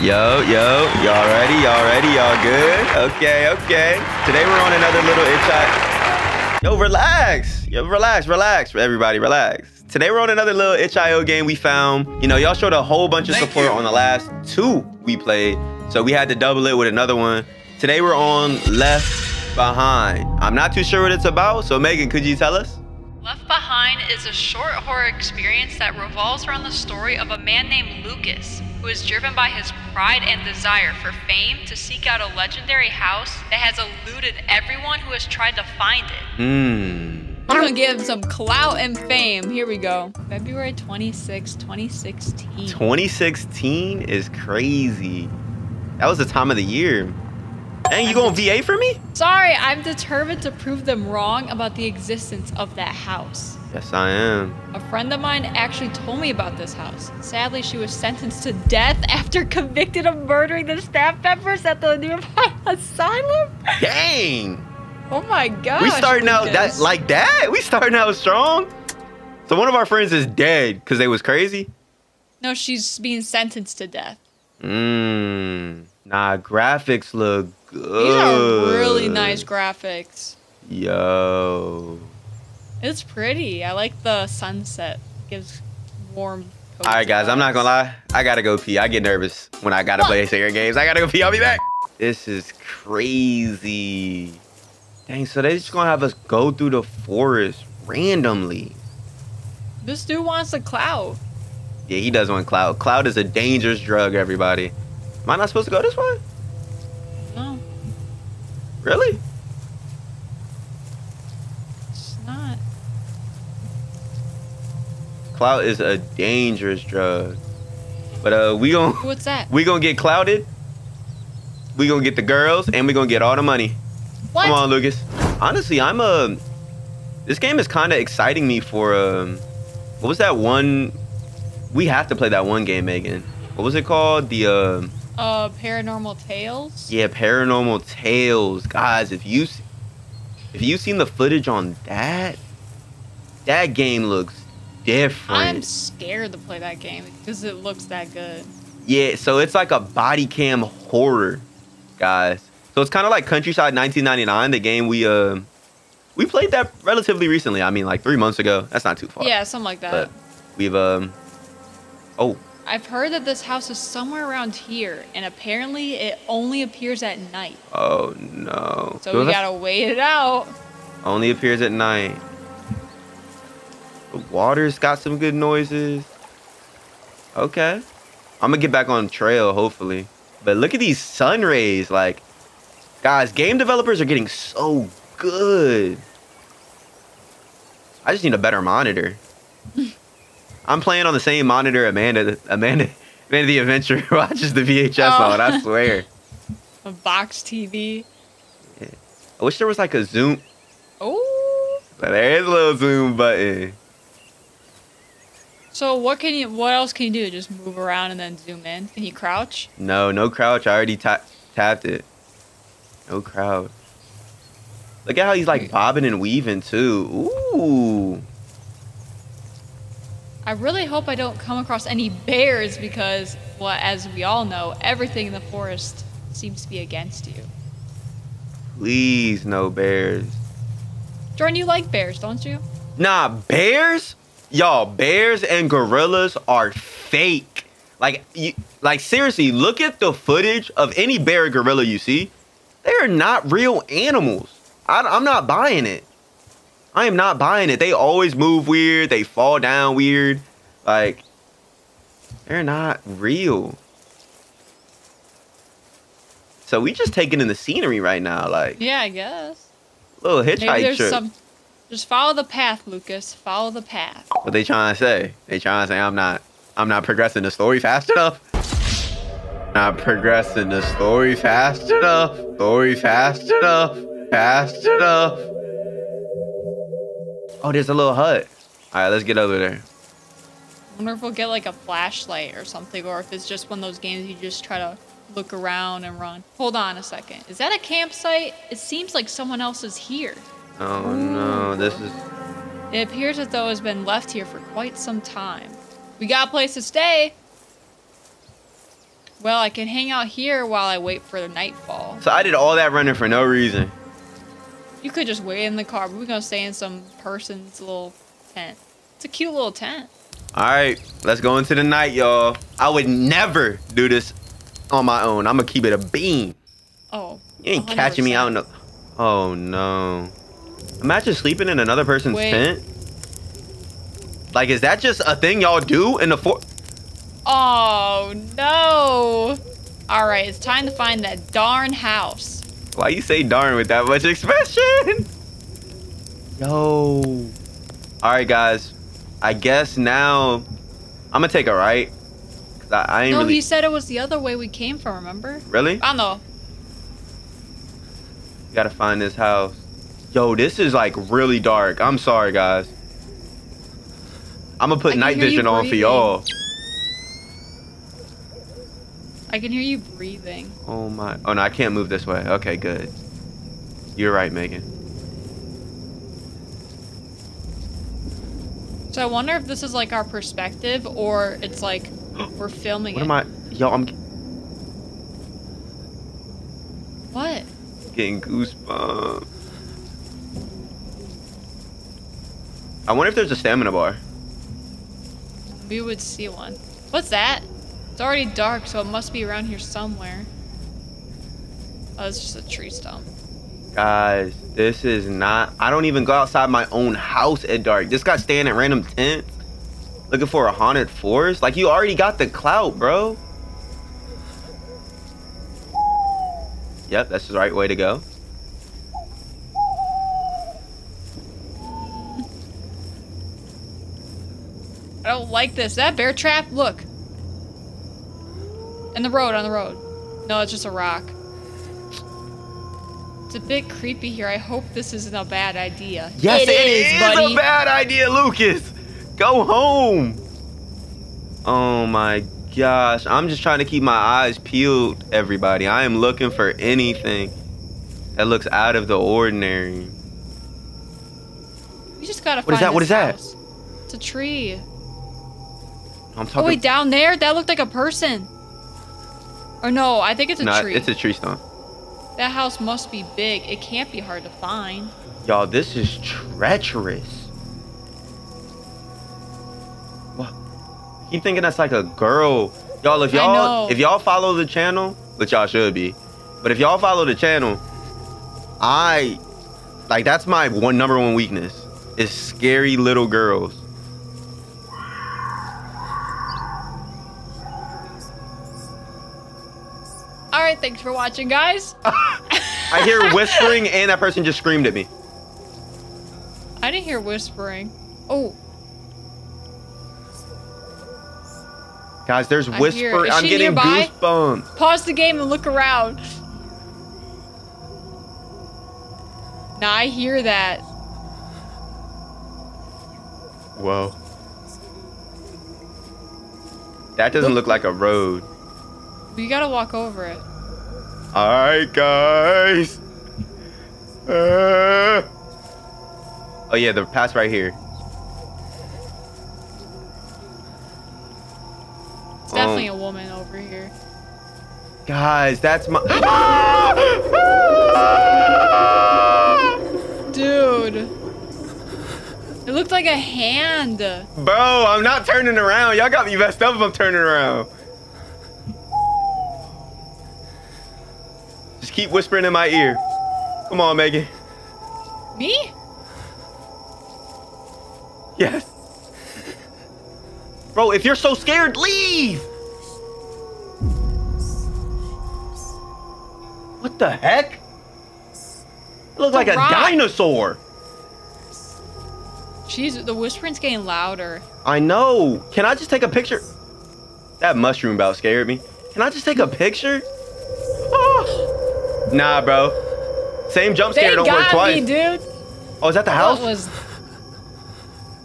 Yo, y'all ready? Y'all good? Okay. Today we're on another little itch.io. Yo, relax. Relax, everybody, relax. Today we're on another little itch.io game we found. You know, y'all showed a whole bunch of support on the last two we played, so we had to double it with another one. Today we're on Left Behind. I'm not too sure what it's about, so Megan, could you tell us? Left Behind is a short horror experience that revolves around the story of a man named Lucas, who is driven by his pride and desire for fame to seek out a legendary house that has eluded everyone who has tried to find it. I'm gonna give him some clout and fame. Here we go. February 26, 2016. 2016 is crazy. That was the time of the year. And you going VA for me? Sorry, I'm determined to prove them wrong about the existence of that house. Yes, I am. A friend of mine actually told me about this house. Sadly, she was sentenced to death after convicted of murdering the staff members at the nearby asylum. Dang. Oh my gosh. We starting out that, like that? We starting out strong? So one of our friends is dead because they was crazy? No, she's being sentenced to death. Nah, graphics look good. These are really nice graphics. Yo. It's pretty. I like the sunset. It gives warm coats. All right, guys, I'm not going to lie. I got to go pee. I get nervous when I got to play singer games. I got to go pee. I'll be back. This is crazy. Dang, so they just going to have us go through the forest randomly. This dude wants a clout. Yeah, he does want clout. Clout is a dangerous drug, everybody. Am I not supposed to go this way? No. Really? It's not. Clout is a dangerous drug. But we gon' what's that? We gonna get clouted. We gonna get the girls, and we gonna get all the money. What? Come on, Lucas. Honestly, I'm this game is kind of exciting me for what was that one? We have to play that one game, Megan. What was it called? The Paranormal Tales? Yeah, Paranormal Tales. Guys, if you've seen the footage on that, that game looks different. I'm scared to play that game because it looks that good. Yeah, so it's like a body cam horror, guys. So it's kind of like Countryside 1999, the game we played that relatively recently. I mean, like 3 months ago. That's not too far. Yeah, something like that. But we've oh. I've heard that this house is somewhere around here, and apparently it only appears at night. Oh, no. So we gotta wait it out. Only appears at night. The water's got some good noises. Okay. I'm gonna get back on trail, hopefully. But look at these sun rays. Like, guys, game developers are getting so good. I just need a better monitor. I'm playing on the same monitor Amanda the Adventurer watches the VHS on, I swear. A box TV. Yeah. I wish there was like a zoom. Oh. But there is a little zoom button. So what else can you do? Just move around and then zoom in? Can you crouch? No, no crouch. I already tapped it. No crouch. Look at how he's like bobbing and weaving too. Ooh. I really hope I don't come across any bears because, well, as we all know, everything in the forest seems to be against you. Please, no bears. Jordan, you like bears, don't you? Nah, bears? Y'all, bears and gorillas are fake. Like seriously, look at the footage of any bear or gorilla you see. They are not real animals. I'm not buying it. I am not buying it. They always move weird. They fall down weird. Like, they're not real. So we just taking in the scenery right now. Like, yeah, I guess. Little hitchhike trip. Just follow the path, Lucas. Follow the path. What they trying to say? They trying to say I'm not progressing the story fast enough. Not progressing the story fast enough. Story fast enough. Fast enough. Oh, there's a little hut. All right, let's get over there. I wonder if we'll get like a flashlight or something, or if it's just one of those games you just try to look around and run. Hold on a second. Is that a campsite? It seems like someone else is here. Oh, no, this is... It appears as though it's been left here for quite some time. We got a place to stay. Well, I can hang out here while I wait for the nightfall. So I did all that running for no reason. You could just wait in the car, but we're gonna stay in some person's little tent. It's a cute little tent. Alright, let's go into the night, y'all. I would never do this on my own. I'm gonna keep it a bean. Oh. You ain't 100%. Catching me out in the... Oh, no. Imagine sleeping in another person's tent. Like, is that just a thing y'all do in the fort? Oh, no. All right, it's time to find that darn house. Why you say darn with that much expression? Yo. All right, guys. I guess now I'm going to take a right. I ain't really... he said it was the other way we came from, remember? Really? I don't know. You got to find this house. Yo, this is, like, really dark. I'm sorry, guys. I'm going to put night vision on for y'all. I can hear you breathing. Oh, my. Oh, no, I can't move this way. Okay, good. You're right, Megan. So I wonder if this is, like, our perspective or it's, like, we're filming it. What am I? Yo, I'm... What? Getting goosebumps. I wonder if there's a stamina bar. We would see one. What's that? It's already dark, so it must be around here somewhere. Oh, it's just a tree stump. Guys, this is not... I don't even go outside my own house at dark. This guy's staying at random tents, looking for a haunted forest. Like, you already got the clout, bro. Yep, that's the right way to go. I don't like this. That bear trap, look. And the road, on the road. No, it's just a rock. It's a bit creepy here. I hope this isn't a bad idea. Yes, it is, buddy. A bad idea, Lucas. Go home. Oh, my gosh. I'm just trying to keep my eyes peeled, everybody. I am looking for anything that looks out of the ordinary. We just gotta find this house. What is that? What is that? It's a tree. I'm talking... Oh, wait, down there? That looked like a person. Or no, I think it's a tree. It's a tree stump. That house must be big. It can't be hard to find. Y'all, this is treacherous. What? I keep thinking that's like a girl. Y'all, if y'all follow the channel, which y'all should be, but if y'all follow the channel, that's my number one weakness is scary little girls. Alright, thanks for watching, guys. I hear whispering and that person just screamed at me. I didn't hear whispering. Oh. Guys, there's whispering. I'm getting goosebumps. Pause the game and look around. Now I hear that. Whoa. That doesn't look like a road. You gotta walk over it. All right, guys. Oh yeah, the path's right here. It's definitely a woman over here. Guys, that's my... Dude. It looked like a hand. Bro, I'm not turning around. Y'all got me messed up if I'm turning around. Keep whispering in my ear. Come on, Megan. Me? Yes. Bro, if you're so scared, leave! What the heck? It looks like a dinosaur. Jeez, the whispering's getting louder. I know. Can I just take a picture? That mushroom about scared me. Can I just take a picture? Nah, bro. Same jump scare don't work twice. Me, dude. Oh, is that the house?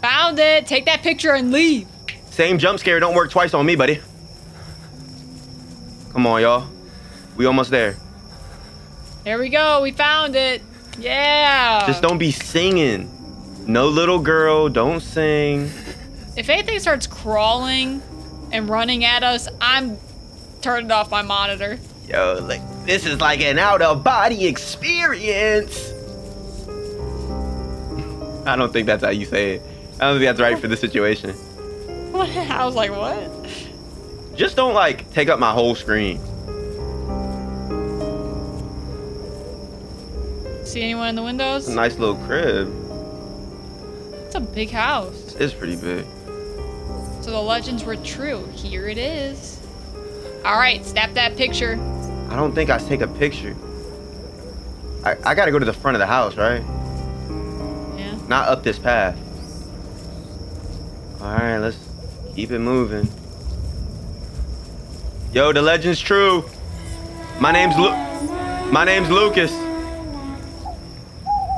Found it. Take that picture and leave. Same jump scare don't work twice on me, buddy. Come on, y'all. We almost there. There we go. We found it. Yeah. Just don't be singing. No little girl. Don't sing. If anything starts crawling and running at us, I'm turned off my monitor. Yo, like, this is like an out-of-body experience. I don't think that's how you say it. I don't think that's right for the situation. I was like, what? Just don't, like, take up my whole screen. See anyone in the windows? It's a nice little crib. It's a big house. It's pretty big. So the legends were true. Here it is. All right, snap that picture. I don't think I take a picture. I gotta go to the front of the house, right? Yeah. Not up this path. All right, let's keep it moving. Yo, the legend's true. My name's Lucas.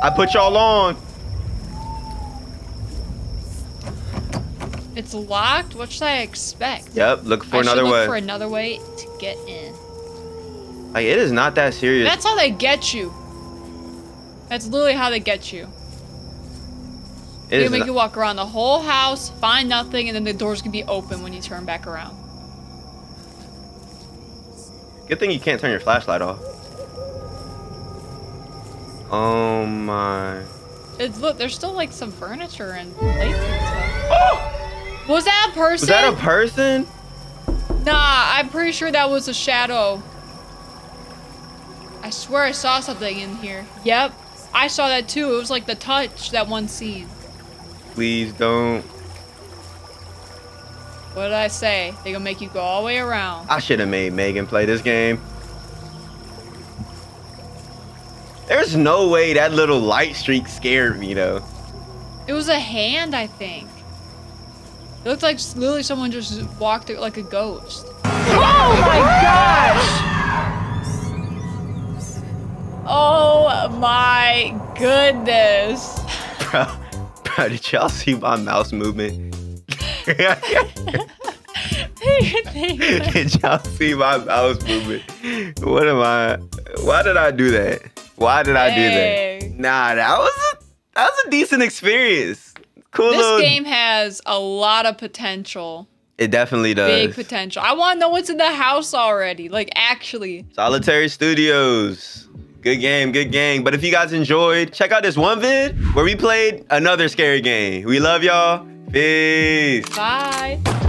I put y'all on. It's locked. What should I expect? Yep, look for another way. Look for another way to get in. Like, it is not that serious. That's how they get you. That's literally how they get you. They make you walk around the whole house, find nothing, and then the doors can be open when you turn back around. Good thing you can't turn your flashlight off. Oh my. It's, look, there's still like some furniture and plates and stuff. Oh! Was that a person? Was that a person? Nah, I'm pretty sure that was a shadow. I swear I saw something in here. Yep, I saw that too. It was like the touch, that one scene. Please don't. What did I say? They gonna make you go all the way around. I should have made Megan play this game. There's no way that little light streak scared me though. It was a hand, I think. It looked like literally someone just walked through like a ghost. Oh my gosh! Oh my goodness. Bro, did y'all see my mouse movement? Did y'all see my mouse movement? What am I? Why did I do that? Why did I do that? Nah, that was a decent experience. Cool. This game has a lot of potential. It definitely does. Big potential. I want to know what's in the house already. Like, actually. Solitary Studios. Good game, good game. But if you guys enjoyed, check out this one vid where we played another scary game. We love y'all. Peace. Bye.